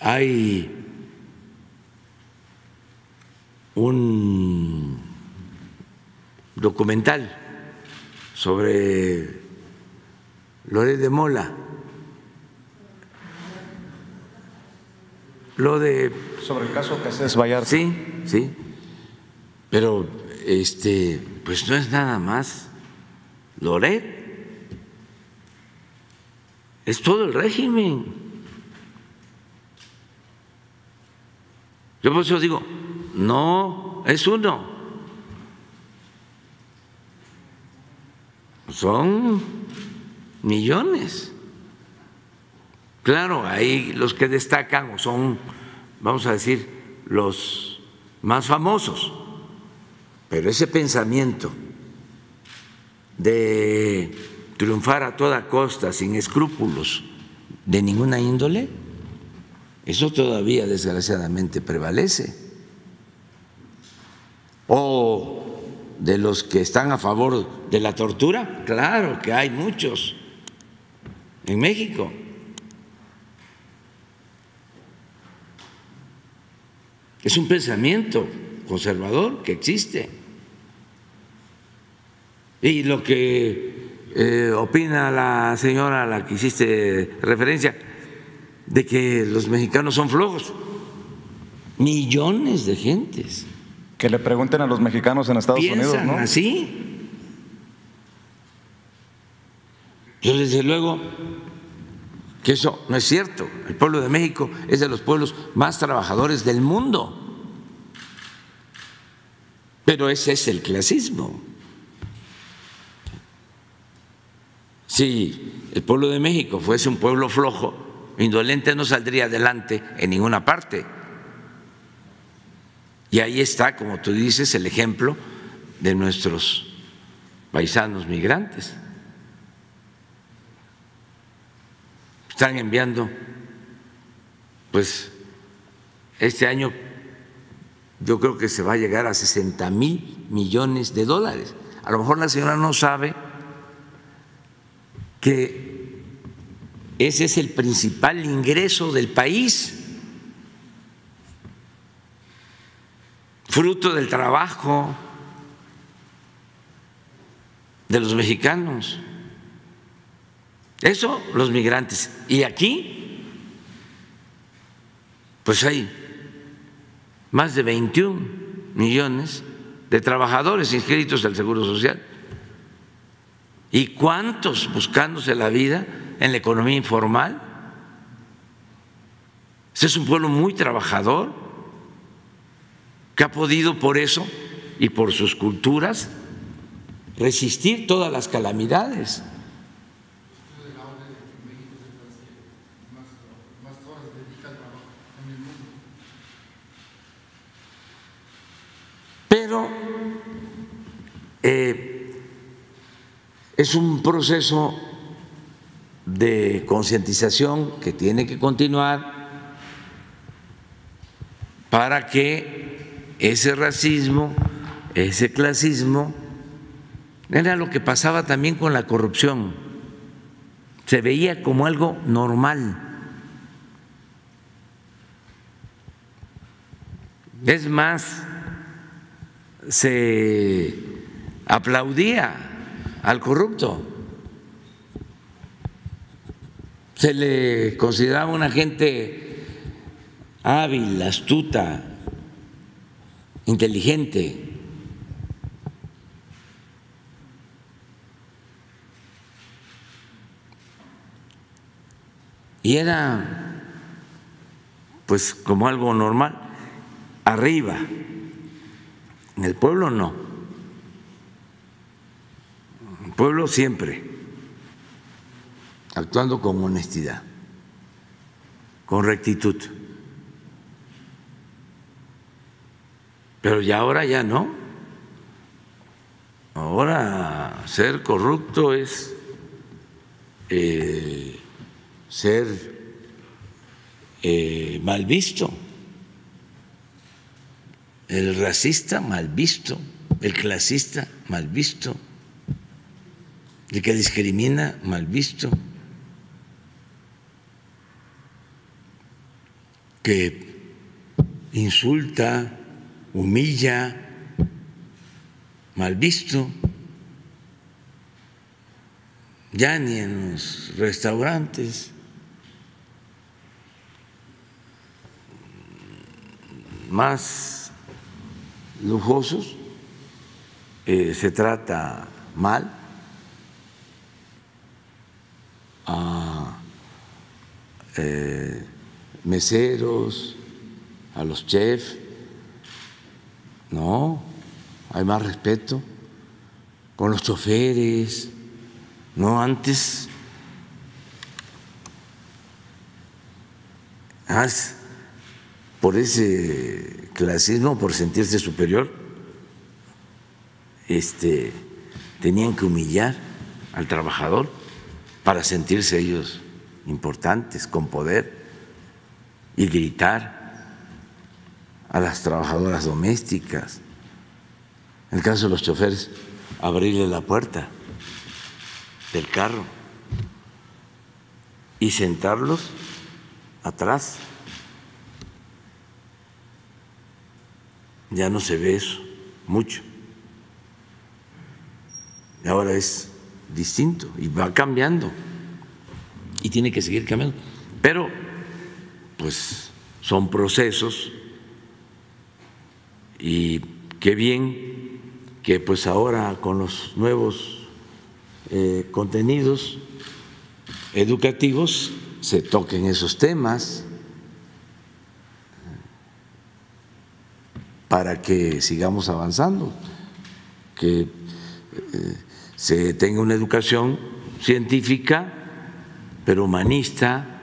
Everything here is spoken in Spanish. hay un documental sobre Loret de Mola, lo de… Sobre el caso Casés Vallarta. Sí, sí, pero pues no es nada más Loret, es todo el régimen. Yo por eso digo, no es uno, son millones. Claro, ahí los que destacan o son, vamos a decir, los más famosos, pero ese pensamiento de triunfar a toda costa, sin escrúpulos de ninguna índole, eso todavía desgraciadamente prevalece. O de los que están a favor de la tortura, claro que hay muchos en México. Es un pensamiento conservador que existe. Y lo que opina la señora a la que hiciste referencia, de que los mexicanos son flojos, millones de gentes. Que le pregunten a los mexicanos en Estados Unidos, ¿no? ¿Piensan así? Yo desde luego que eso no es cierto. El pueblo de México es de los pueblos más trabajadores del mundo. Pero ese es el clasismo. Si el pueblo de México fuese un pueblo flojo, indolente, no saldría adelante en ninguna parte. Y ahí está, como tú dices, el ejemplo de nuestros paisanos migrantes. Están enviando, pues este año yo creo que se va a llegar a 60 mil millones de dólares. A lo mejor la señora no sabe que ese es el principal ingreso del país, fruto del trabajo de los mexicanos. Eso los migrantes. Y aquí, pues hay más de 21 millones de trabajadores inscritos al Seguro Social. ¿Y cuántos buscándose la vida en la economía informal? Este es un pueblo muy trabajador que ha podido por eso y por sus culturas resistir todas las calamidades. Pero es un proceso de concientización que tiene que continuar para que ese racismo, ese clasismo, era lo que pasaba también con la corrupción, se veía como algo normal. Es más, se aplaudía al corrupto, se le consideraba una gente hábil, astuta, inteligente. Y era pues como algo normal arriba. En el pueblo no, el pueblo siempre actuando con honestidad, con rectitud, pero ya ahora ya no, ahora ser corrupto es ser mal visto. El racista mal visto, el clasista mal visto, el que discrimina mal visto. que insulta, humilla, mal visto. Ya ni en los restaurantes, más lujosos, se trata mal a meseros, a los chefs. No, hay más respeto con los choferes. No, antes, por ese clasismo, por sentirse superior, tenían que humillar al trabajador para sentirse ellos importantes, con poder, y gritar a las trabajadoras domésticas. En el caso de los choferes, abrirle la puerta del carro y sentarlos atrás. Ya no se ve eso mucho. Ahora es distinto y va cambiando y tiene que seguir cambiando. Pero pues son procesos, y qué bien que pues ahora con los nuevos contenidos educativos se toquen esos temas para que sigamos avanzando, que se tenga una educación científica pero humanista,